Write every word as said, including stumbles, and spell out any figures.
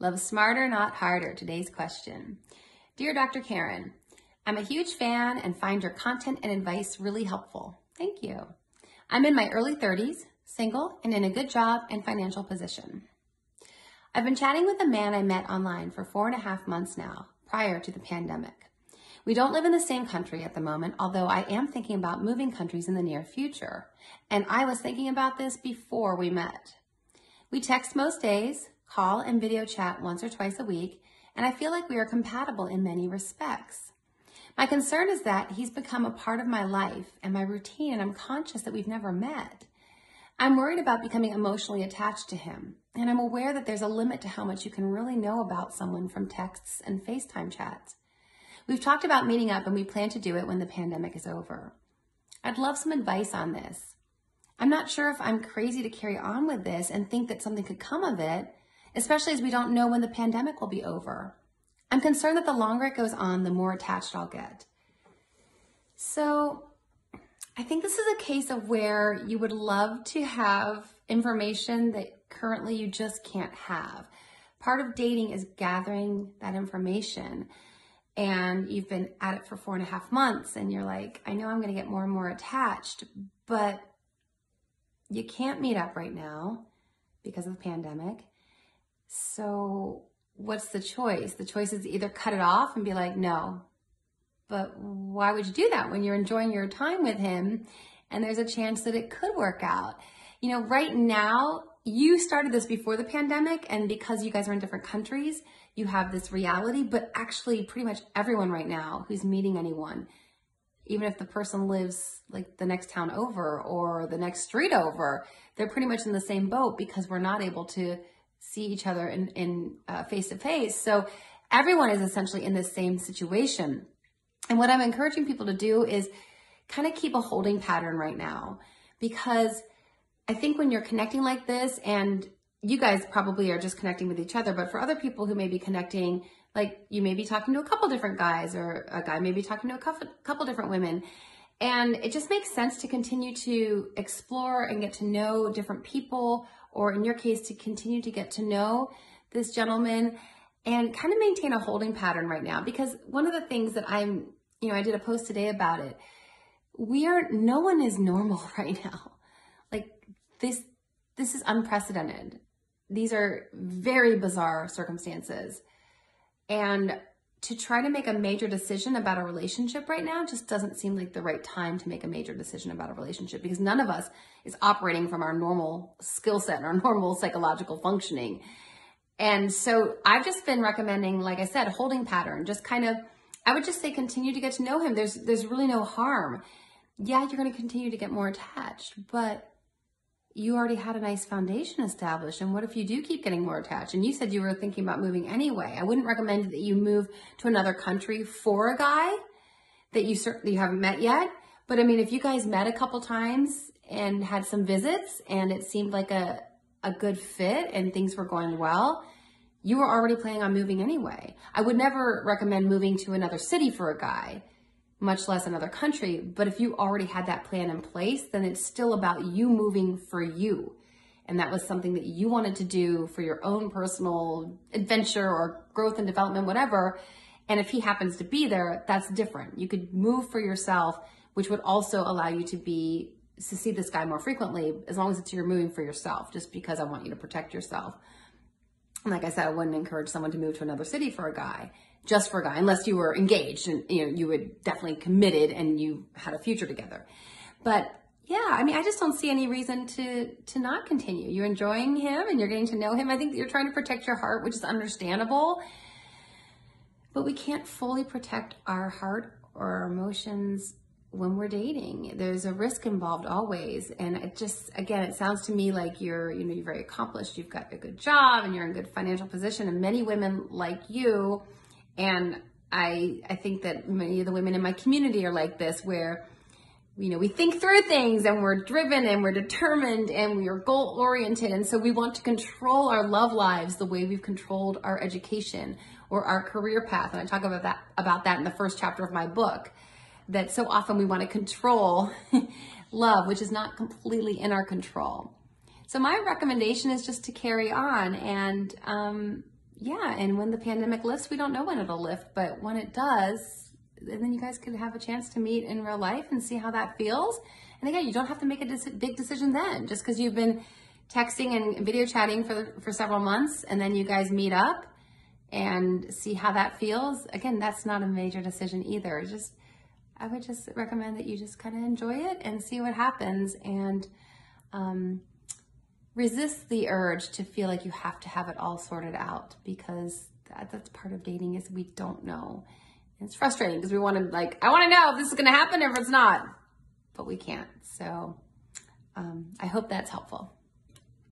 Love smarter, not harder. Today's question. Dear Doctor Karin, I'm a huge fan and find your content and advice really helpful. Thank you. I'm in my early thirties, single, and in a good job and financial position. I've been chatting with a man I met online for four and a half months now, prior to the pandemic. We don't live in the same country at the moment, although I am thinking about moving countries in the near future. And I was thinking about this before we met. We text most days, call and video chat once or twice a week, and I feel like we are compatible in many respects. My concern is that he's become a part of my life and my routine, and I'm conscious that we've never met. I'm worried about becoming emotionally attached to him, and I'm aware that there's a limit to how much you can really know about someone from texts and FaceTime chats. We've talked about meeting up, and we plan to do it when the pandemic is over. I'd love some advice on this. I'm not sure if I'm crazy to carry on with this and think that something could come of it, especially as we don't know when the pandemic will be over. I'm concerned that the longer it goes on, the more attached I'll get. So I think this is a case of where you would love to have information that currently you just can't have. Part of dating is gathering that information, and you've been at it for four and a half months and you're like, I know I'm gonna get more and more attached, but you can't meet up right now because of the pandemic. So what's the choice? The choice is either cut it off and be like, no, but why would you do that when you're enjoying your time with him and there's a chance that it could work out? You know, right now, you started this before the pandemic, and because you guys are in different countries, you have this reality, but actually pretty much everyone right now who's meeting anyone, even if the person lives like the next town over or the next street over, they're pretty much in the same boat because we're not able to see each other in, in uh, face-to-face. So everyone is essentially in the same situation. And what I'm encouraging people to do is kind of keep a holding pattern right now, because I think when you're connecting like this, and you guys probably are just connecting with each other, but for other people who may be connecting, like you may be talking to a couple different guys, or a guy may be talking to a couple, couple different women. And it just makes sense to continue to explore and get to know different people, or in your case, to continue to get to know this gentleman and kind of maintain a holding pattern right now. Because one of the things that I'm, you know, I did a post today about it. We are, no one is normal right now. Like this, this is unprecedented. These are very bizarre circumstances. And to try to make a major decision about a relationship right now just doesn't seem like the right time to make a major decision about a relationship, because none of us is operating from our normal skill set and our normal psychological functioning. And so I've just been recommending, like I said, a holding pattern, just kind of, I would just say continue to get to know him. There's, there's really no harm. Yeah, you're going to continue to get more attached, but you already had a nice foundation established. And what if you do keep getting more attached? And you said you were thinking about moving anyway. I wouldn't recommend that you move to another country for a guy that you certainly haven't met yet. But I mean, if you guys met a couple times and had some visits and it seemed like a, a good fit and things were going well, you were already planning on moving anyway. I would never recommend moving to another city for a guy, much less another country. But if you already had that plan in place, then it's still about you moving for you. And that was something that you wanted to do for your own personal adventure or growth and development, whatever. And if he happens to be there, that's different. You could move for yourself, which would also allow you to be, to see this guy more frequently, as long as it's you're moving for yourself, just because I want you to protect yourself. And like I said, I wouldn't encourage someone to move to another city for a guy. Just for a guy, unless you were engaged and you know you were definitely committed and you had a future together. But yeah, I mean, I just don't see any reason to to not continue. You're enjoying him and you're getting to know him. I think that you're trying to protect your heart, which is understandable. But we can't fully protect our heart or our emotions when we're dating. There's a risk involved always. And it just, again, it sounds to me like you're, you know, you're very accomplished. You've got a good job and you're in good financial position. And many women like you. And I I think that many of the women in my community are like this, where, you know, we think through things and we're driven and we're determined and we are goal-oriented. And so we want to control our love lives the way we've controlled our education or our career path. And I talk about that about that in the first chapter of my book, that so often we want to control love, which is not completely in our control. So my recommendation is just to carry on and, um, Yeah, and when the pandemic lifts, we don't know when it'll lift, but when it does, and then you guys could have a chance to meet in real life and see how that feels. And again, you don't have to make a dec- big decision then, just because you've been texting and video chatting for, for several months, and then you guys meet up and see how that feels. Again, that's not a major decision either. Just, I would just recommend that you just kind of enjoy it and see what happens, and um, resist the urge to feel like you have to have it all sorted out, because that, that's part of dating, is we don't know. And it's frustrating because we want to, like, I want to know if this is going to happen or if it's not, but we can't. So um, I hope that's helpful.